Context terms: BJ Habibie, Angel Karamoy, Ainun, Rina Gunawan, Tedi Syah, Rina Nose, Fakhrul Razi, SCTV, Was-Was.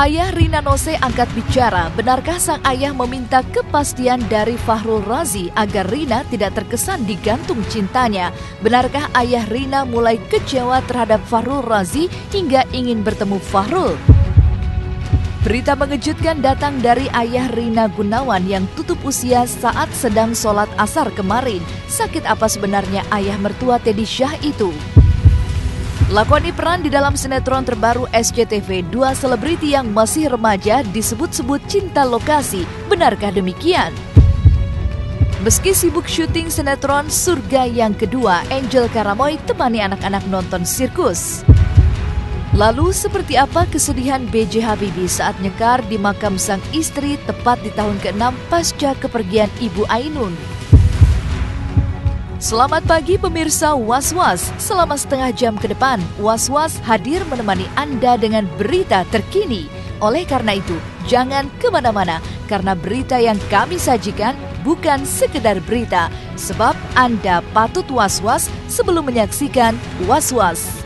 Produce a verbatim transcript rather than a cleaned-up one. Ayah Rina Nose angkat bicara, benarkah sang ayah meminta kepastian dari Fakhrul Razi agar Rina tidak terkesan digantung cintanya? Benarkah ayah Rina mulai kecewa terhadap Fakhrul Razi hingga ingin bertemu Fakhrul? Berita mengejutkan datang dari ayah Rina Gunawan yang tutup usia saat sedang sholat asar kemarin. Sakit apa sebenarnya ayah mertua Tedi Syah itu? Lakoni peran di dalam sinetron terbaru S C T V, dua selebriti yang masih remaja disebut-sebut cinta lokasi. Benarkah demikian? Meski sibuk syuting sinetron Surga yang Kedua, Angel Karamoy temani anak-anak nonton sirkus. Lalu seperti apa kesedihan B J Habibie saat nyekar di makam sang istri tepat di tahun keenam pasca kepergian ibu Ainun? Selamat pagi pemirsa Was-Was. Selama setengah jam ke depan, Was-Was hadir menemani Anda dengan berita terkini. Oleh karena itu, jangan kemana-mana, karena berita yang kami sajikan bukan sekedar berita. Sebab Anda patut was-was sebelum menyaksikan Was-Was.